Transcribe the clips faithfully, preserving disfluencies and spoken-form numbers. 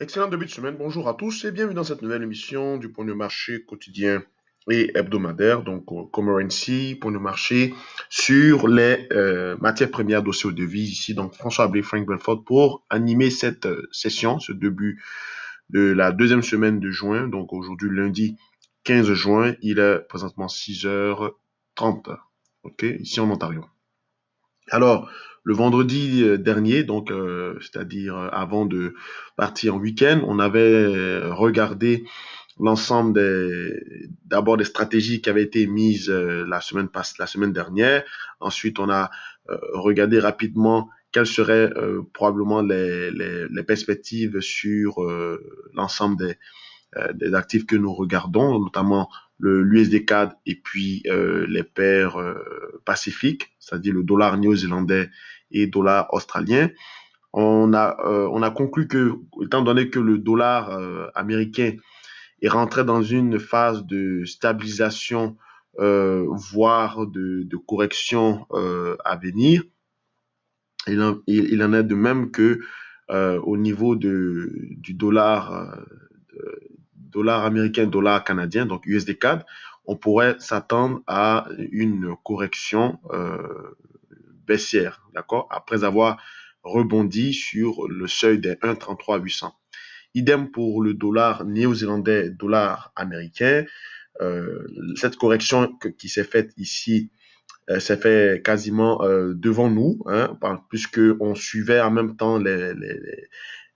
Excellent début de semaine, bonjour à tous et bienvenue dans cette nouvelle émission du point de marché quotidien et hebdomadaire, donc Commodity, point de marché sur les euh, matières premières, dossiers aux devises. Ici, donc François Abley, Frank Belfort pour animer cette session, ce début de la deuxième semaine de juin, donc aujourd'hui lundi quinze juin, il est présentement six heures trente, ok, ici en Ontario. Alors, le vendredi dernier, donc euh, c'est-à-dire avant de partir en week-end, on avait regardé l'ensemble des, d'abord des stratégies qui avaient été mises euh, la semaine passée, la semaine dernière. Ensuite, on a euh, regardé rapidement quelles seraient euh, probablement les, les, les perspectives sur euh, l'ensemble des, euh, des actifs que nous regardons, notamment le l'U S D C A D et puis euh, les paires euh, pacifiques, c'est-à-dire le dollar néo-zélandais et dollar australien. On a euh, on a conclu que, étant donné que le dollar euh, américain est rentré dans une phase de stabilisation, euh, voire de, de correction euh, à venir, il en, il, il en est de même que euh, au niveau de du dollar euh, dollar américain, dollar canadien, donc U S D C A D, on pourrait s'attendre à une correction euh, baissière, d'accord, après avoir rebondi sur le seuil des un virgule trente-trois huit cents. Idem pour le dollar néo-zélandais, dollar américain. Euh, cette correction que, qui s'est faite ici, euh, s'est faite quasiment euh, devant nous, hein, puisqu'on suivait en même temps les, les,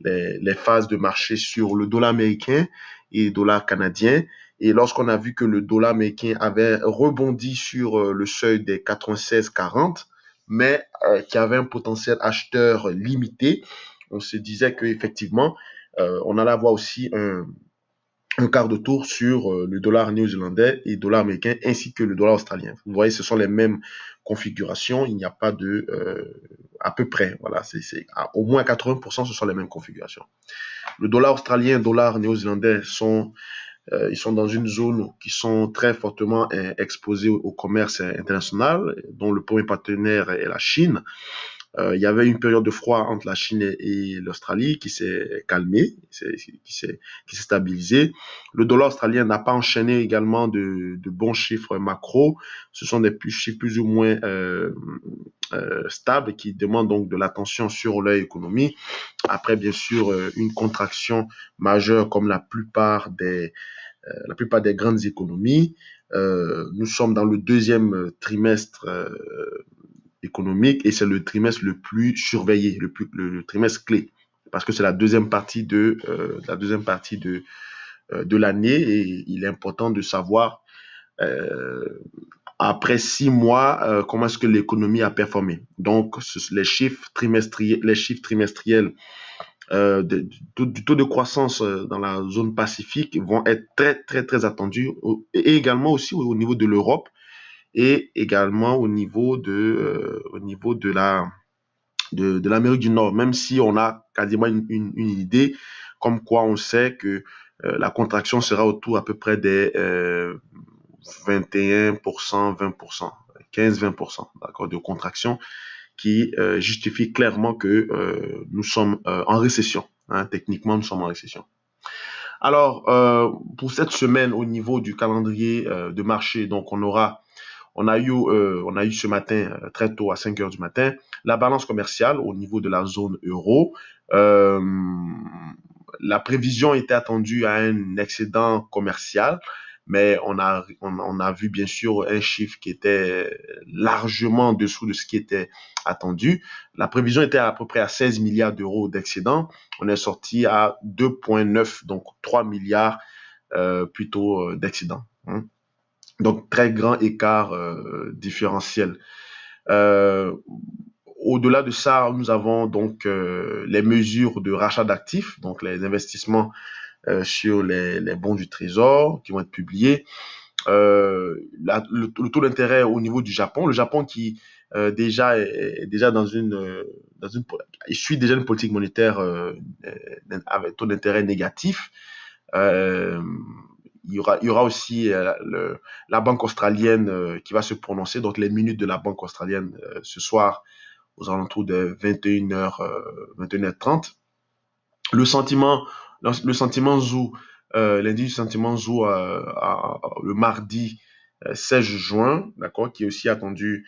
les, les phases de marché sur le dollar américain et dollar canadien. Et lorsqu'on a vu que le dollar américain avait rebondi sur euh, le seuil des quatre-vingt-seize quarante, mais euh, qu'il y avait un potentiel acheteur limité, on se disait qu'effectivement, Euh, on allait avoir aussi un, un quart de tour sur euh, le dollar néo-zélandais et dollar américain ainsi que le dollar australien. Vous voyez, ce sont les mêmes configurations. Il n'y a pas de... Euh, à peu près, voilà, c'est, c'est, à, au moins quatre-vingts pour cent, ce sont les mêmes configurations. Le dollar australien et dollar néo-zélandais sont, euh, ils sont dans une zone qui sont très fortement euh, exposés au, au commerce international, dont le premier partenaire est la Chine. Euh, il y avait une période de froid entre la Chine et, et l'Australie qui s'est calmée, qui s'est, qui s'est stabilisée. Le dollar australien n'a pas enchaîné également de, de bons chiffres macro. Ce sont des plus, chiffres plus ou moins euh, euh, stables qui demandent donc de l'attention sur leur économie. Après, bien sûr, euh, une contraction majeure comme la plupart des, euh, la plupart des grandes économies. Euh, nous sommes dans le deuxième trimestre euh, économique et c'est le trimestre le plus surveillé, le, plus, le, le trimestre clé, parce que c'est la deuxième partie de euh, la deuxième partie de euh, de l'année et il est important de savoir euh, après six mois euh, comment est-ce que l'économie a performé. Donc ce, les chiffres trimestriels, les chiffres trimestriels euh, de, de, du taux de croissance dans la zone Pacifique vont être très très très attendus et également aussi au, au niveau de l'Europe. Et également au niveau de euh, au niveau de la de, de l'Amérique du Nord, même si on a quasiment une, une, une idée comme quoi on sait que euh, la contraction sera autour à peu près des euh, vingt et un pour cent, vingt pour cent, quinze vingt pour cent, d'accord, de contraction qui euh, justifie clairement que euh, nous sommes euh, en récession, hein, techniquement nous sommes en récession. Alors euh, pour cette semaine au niveau du calendrier euh, de marché, donc on aura On a eu, euh, on a eu ce matin, euh, très tôt, à cinq heures du matin, la balance commerciale au niveau de la zone euro. Euh, la prévision était attendue à un excédent commercial, mais on a, on, on a vu bien sûr un chiffre qui était largement en dessous de ce qui était attendu. La prévision était à peu près à seize milliards d'euros d'excédent. On est sorti à deux virgule neuf, donc trois milliards euh, plutôt euh, d'excédent. Hein. Donc, très grand écart euh, différentiel. Euh, au-delà de ça, nous avons donc euh, les mesures de rachat d'actifs, donc les investissements euh, sur les, les bons du Trésor qui vont être publiés. Euh, la, le, le taux d'intérêt au niveau du Japon. Le Japon qui euh, déjà est, est déjà dans une, euh, dans une... Il suit déjà une politique monétaire euh, avec taux d'intérêt négatif. Euh, Il y, aura, il y aura aussi euh, le, la Banque australienne euh, qui va se prononcer, donc les minutes de la Banque australienne euh, ce soir aux alentours de vingt et une heures, euh, vingt et une heures trente. Le sentiment Le, le sentiment zou, euh, l'indice du sentiment zou euh, à, à, le mardi euh, seize juin, d'accord, qui est aussi attendu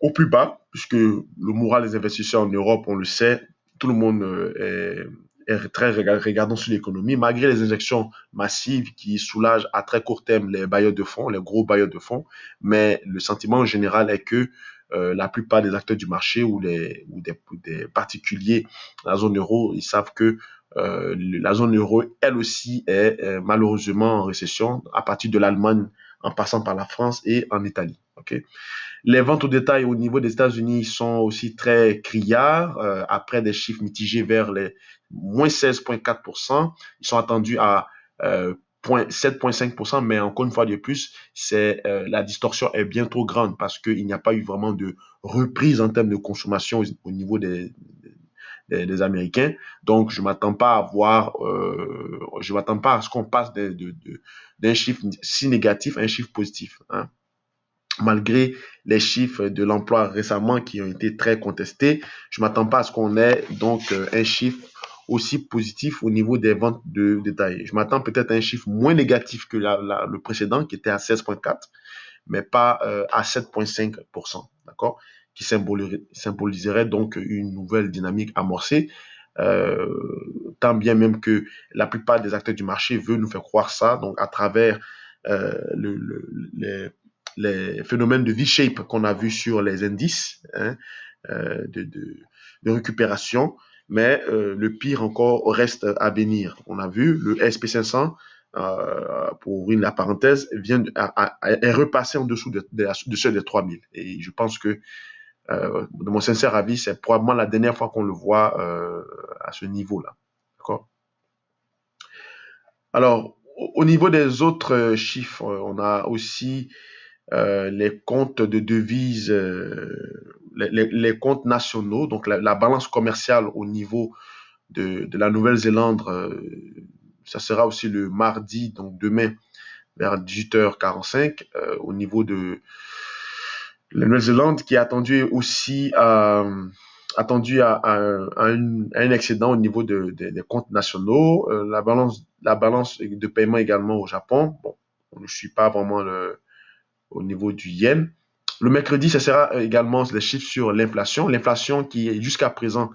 au plus bas, puisque le moral des investisseurs en Europe, on le sait, tout le monde euh, est, est très regardant sur l'économie, malgré les injections massives qui soulagent à très court terme les bailleurs de fonds, les gros bailleurs de fonds, mais le sentiment en général est que Euh, la plupart des acteurs du marché ou, les, ou des, des particuliers dans la zone euro, ils savent que euh, la zone euro, elle aussi, est euh, malheureusement en récession à partir de l'Allemagne, en passant par la France et en Italie. Okay? Les ventes au détail au niveau des États-Unis sont aussi très criards. Euh, après des chiffres mitigés vers les moins seize virgule quatre pour cent, ils sont attendus à euh, sept virgule cinq pour cent, mais encore une fois de plus, c'est euh, la distorsion est bien trop grande parce qu'il n'y a pas eu vraiment de reprise en termes de consommation au, au niveau des, des, des Américains. Donc, je m'attends pas à voir, euh, je m'attends pas à ce qu'on passe de, de, de, d'un chiffre si négatif à un chiffre positif, hein. Malgré les chiffres de l'emploi récemment qui ont été très contestés, je m'attends pas à ce qu'on ait donc euh, un chiffre aussi positif au niveau des ventes de détail. Je m'attends peut-être à un chiffre moins négatif que la, la, le précédent qui était à seize virgule quatre, mais pas euh, à sept virgule cinq pour cent, d'accord, qui symboliserait, symboliserait donc une nouvelle dynamique amorcée, euh, tant bien même que la plupart des acteurs du marché veulent nous faire croire ça, donc à travers euh, le, le, les, les phénomènes de V-shape qu'on a vu sur les indices, hein, euh, de, de, de récupération. Mais euh, le pire encore reste à venir. On a vu, le S and P cinq cents, euh, pour ouvrir la parenthèse, vient de, à, à, est repassé en dessous de, de, de ceux des trois mille. Et je pense que, euh, de mon sincère avis, c'est probablement la dernière fois qu'on le voit euh, à ce niveau-là. D'accord? Alors, au, au niveau des autres chiffres, on a aussi euh, les comptes de devises... Euh, Les, les comptes nationaux, donc la, la balance commerciale au niveau de, de la Nouvelle-Zélande, euh, ça sera aussi le mardi, donc demain, vers dix-huit heures quarante-cinq, euh, au niveau de la Nouvelle-Zélande, qui est attendue aussi à, attendue à, à, à, une, à un excédent au niveau de, de, des comptes nationaux, euh, la, balance, la balance de paiement également au Japon. Bon, on ne suit pas vraiment le, au niveau du yen. Le mercredi, ce sera également les chiffres sur l'inflation. L'inflation qui, jusqu'à présent,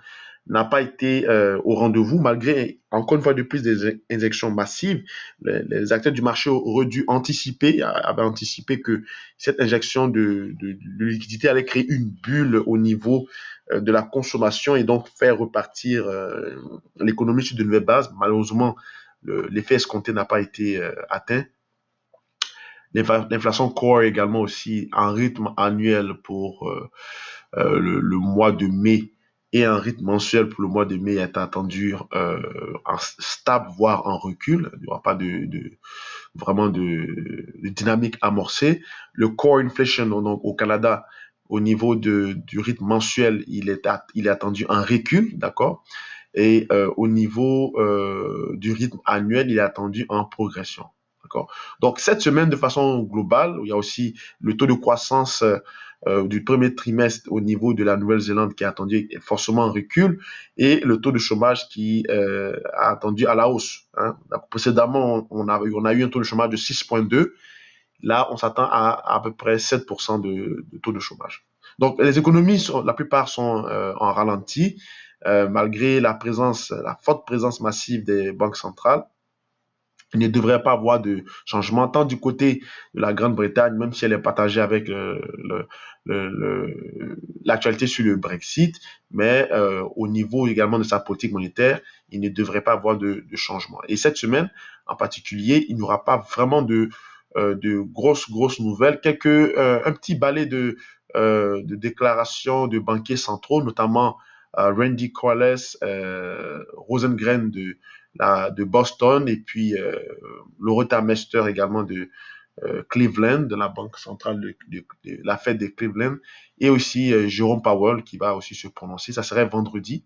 n'a pas été euh, au rendez-vous, malgré, encore une fois de plus, des injections massives. Les, les acteurs du marché auraient dû anticiper, avaient anticipé que cette injection de, de, de liquidité allait créer une bulle au niveau euh, de la consommation et donc faire repartir euh, l'économie sur de nouvelles bases. Malheureusement, le, l'effet escompté n'a pas été euh, atteint. L'inflation core également aussi en rythme annuel pour euh, euh, le, le mois de mai et en rythme mensuel pour le mois de mai est attendu euh, en stable, voire en recul. Il n'y aura pas de, de vraiment de, de dynamique amorcée. Le core inflation donc, au Canada, au niveau de, du rythme mensuel, il est, at, il est attendu en recul, d'accord? Et euh, au niveau euh, du rythme annuel, il est attendu en progression. Donc, cette semaine, de façon globale, il y a aussi le taux de croissance euh, du premier trimestre au niveau de la Nouvelle-Zélande qui est attendu forcément en recul et le taux de chômage qui euh, a attendu à la hausse, hein. Donc, précédemment, on a, on a eu un taux de chômage de six virgule deux. Là, on s'attend à à peu près sept pour cent de, de taux de chômage. Donc, les économies, sont, la plupart sont euh, en ralenti euh, malgré la présence, la forte présence massive des banques centrales. Il ne devrait pas avoir de changement tant du côté de la Grande-Bretagne, même si elle est partagée avec le, le, le, le, l'actualité sur le Brexit, mais euh, au niveau également de sa politique monétaire, il ne devrait pas avoir de, de changement. Et cette semaine, en particulier, il n'y aura pas vraiment de, euh, de grosses, grosses nouvelles. Quelques, euh, un petit balai de, euh, de déclarations de banquiers centraux, notamment euh, Randy Corless, euh, Rosengren de de Boston et puis euh, Loretta Mester également de euh, Cleveland, de la banque centrale de, de, de la Fed de Cleveland et aussi euh, Jerome Powell qui va aussi se prononcer, ça serait vendredi.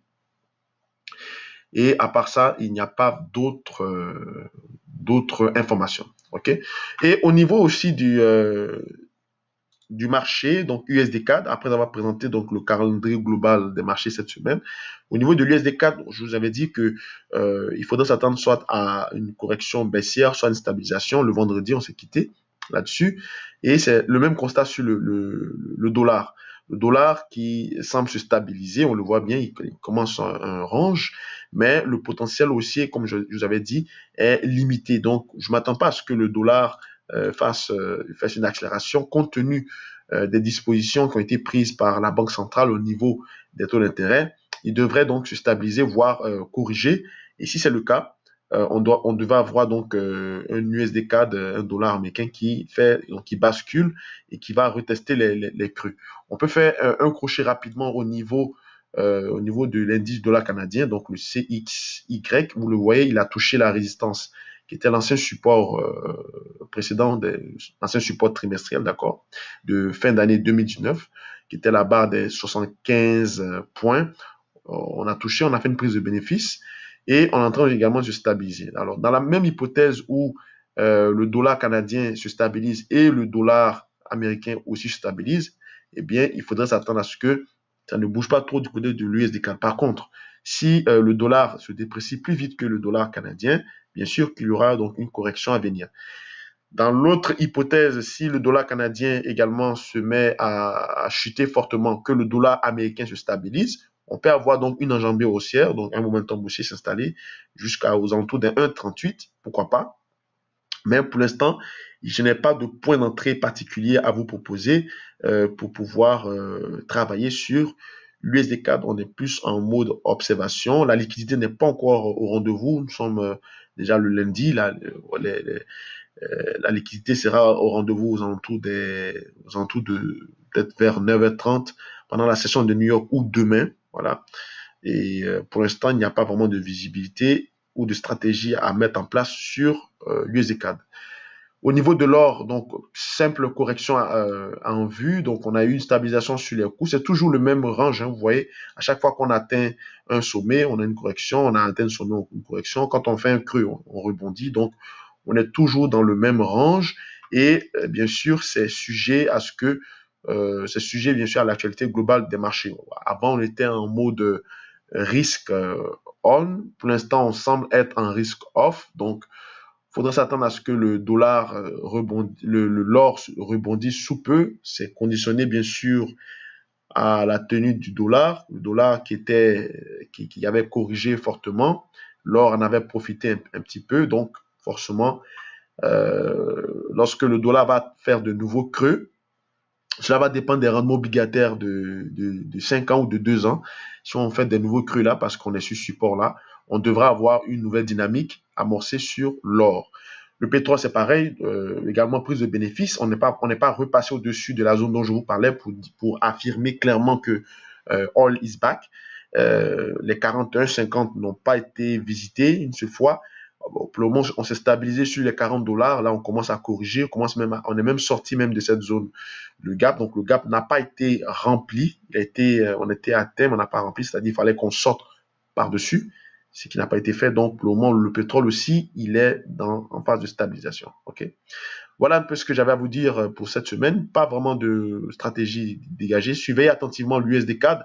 Et à part ça, il n'y a pas d'autres euh, d'autres informations, ok? Et au niveau aussi du, euh, du marché, donc U S D quatre, après avoir présenté donc, le calendrier global des marchés cette semaine. Au niveau de l'U S D quatre, je vous avais dit que euh, il faudrait s'attendre soit à une correction baissière, soit à une stabilisation. Le vendredi, on s'est quitté là-dessus. Et c'est le même constat sur le, le, le dollar. Le dollar qui semble se stabiliser, on le voit bien, il commence un range, mais le potentiel haussier, comme je, je vous avais dit, est limité. Donc, je ne m'attends pas à ce que le dollar euh, fasse, euh, fasse une accélération compte tenu euh, des dispositions qui ont été prises par la Banque centrale au niveau des taux d'intérêt. Il devrait donc se stabiliser, voire euh, corriger. Et si c'est le cas, euh, on, doit, on devait avoir donc euh, un U S D C A D, un dollar américain qui, fait, donc, qui bascule et qui va retester les, les, les creux. On peut faire euh, un crochet rapidement au niveau, euh, au niveau de l'indice dollar canadien, donc le C X Y. Vous le voyez, il a touché la résistance qui était l'ancien support euh, précédent, des, l'ancien support trimestriel, d'accord, de fin d'année deux mille dix-neuf, qui était la barre des soixante-quinze points. On a touché, on a fait une prise de bénéfice et on est en train également de se stabiliser. Alors, dans la même hypothèse où euh, le dollar canadien se stabilise et le dollar américain aussi se stabilise, eh bien, il faudrait s'attendre à ce que ça ne bouge pas trop du côté de l'U S D C A D. Par contre, si euh, le dollar se déprécie plus vite que le dollar canadien, bien sûr qu'il y aura donc une correction à venir. Dans l'autre hypothèse, si le dollar canadien également se met à, à chuter fortement, que le dollar américain se stabilise, on peut avoir donc une enjambée haussière, donc un momentum haussier s'installer jusqu'aux alentours d'un un virgule trente-huit, pourquoi pas. Mais pour l'instant, je n'ai pas de point d'entrée particulier à vous proposer euh, pour pouvoir euh, travailler sur l'U S D C A D. On est plus en mode observation. La liquidité n'est pas encore au rendez-vous. Nous sommes euh, déjà le lundi. La, les, les, euh, la liquidité sera au rendez-vous aux alentours des, aux alentours de peut-être vers neuf heures trente pendant la session de New York ou demain. Voilà. Et pour l'instant, il n'y a pas vraiment de visibilité ou de stratégie à mettre en place sur euh, l'U S D C A D. Au niveau de l'or, donc, simple correction euh, en vue. Donc, on a eu une stabilisation sur les coûts. C'est toujours le même range, hein, vous voyez. À chaque fois qu'on atteint un sommet, on a une correction. On a atteint un sommet, on a une correction. Quand on fait un creux, on, on rebondit. Donc, on est toujours dans le même range. Et euh, bien sûr, c'est sujet à ce que Euh, c'est sujet bien sûr à l'actualité globale des marchés. Avant, on était en mode risque euh, on. Pour l'instant, on semble être en risque off. Donc, il faudrait s'attendre à ce que le dollar euh, rebondisse, le, le, l'or rebondisse sous peu. C'est conditionné bien sûr à la tenue du dollar. Le dollar qui était, qui, qui avait corrigé fortement. L'or en avait profité un, un petit peu. Donc, forcément, euh, lorsque le dollar va faire de nouveaux creux, cela va dépendre des rendements obligataires de, de, de cinq ans ou de deux ans. Si on fait des nouveaux creux là, parce qu'on est sur ce support là, on devra avoir une nouvelle dynamique amorcée sur l'or. Le pétrole, c'est pareil, euh, également prise de bénéfice. On n'est pas, on n'est pas repassé au-dessus de la zone dont je vous parlais pour, pour affirmer clairement que euh, all is back. Euh, les quarante et un cinquante n'ont pas été visités une seule fois. Pour le moment, on s'est stabilisé sur les quarante dollars. Là, on commence à corriger. On, commence même à, on est même sorti même de cette zone, le gap. Donc, le gap n'a pas été rempli. Il a été, on était à terme, on n'a pas rempli. C'est-à-dire qu'il fallait qu'on sorte par-dessus, ce qui n'a pas été fait. Donc, pour le moment, le pétrole aussi, il est dans, en phase de stabilisation. Okay? Voilà un peu ce que j'avais à vous dire pour cette semaine. Pas vraiment de stratégie dégagée. Suivez attentivement l'U S D C A D.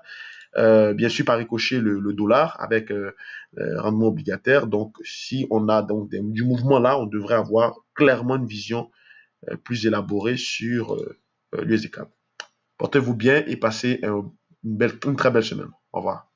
Euh, bien sûr, par ricochet, le, le dollar avec euh, euh, rendement obligataire. Donc, si on a donc des, du mouvement là, on devrait avoir clairement une vision euh, plus élaborée sur euh, l'U S D C A D. Portez-vous bien et passez un, une, belle, une très belle semaine. Au revoir.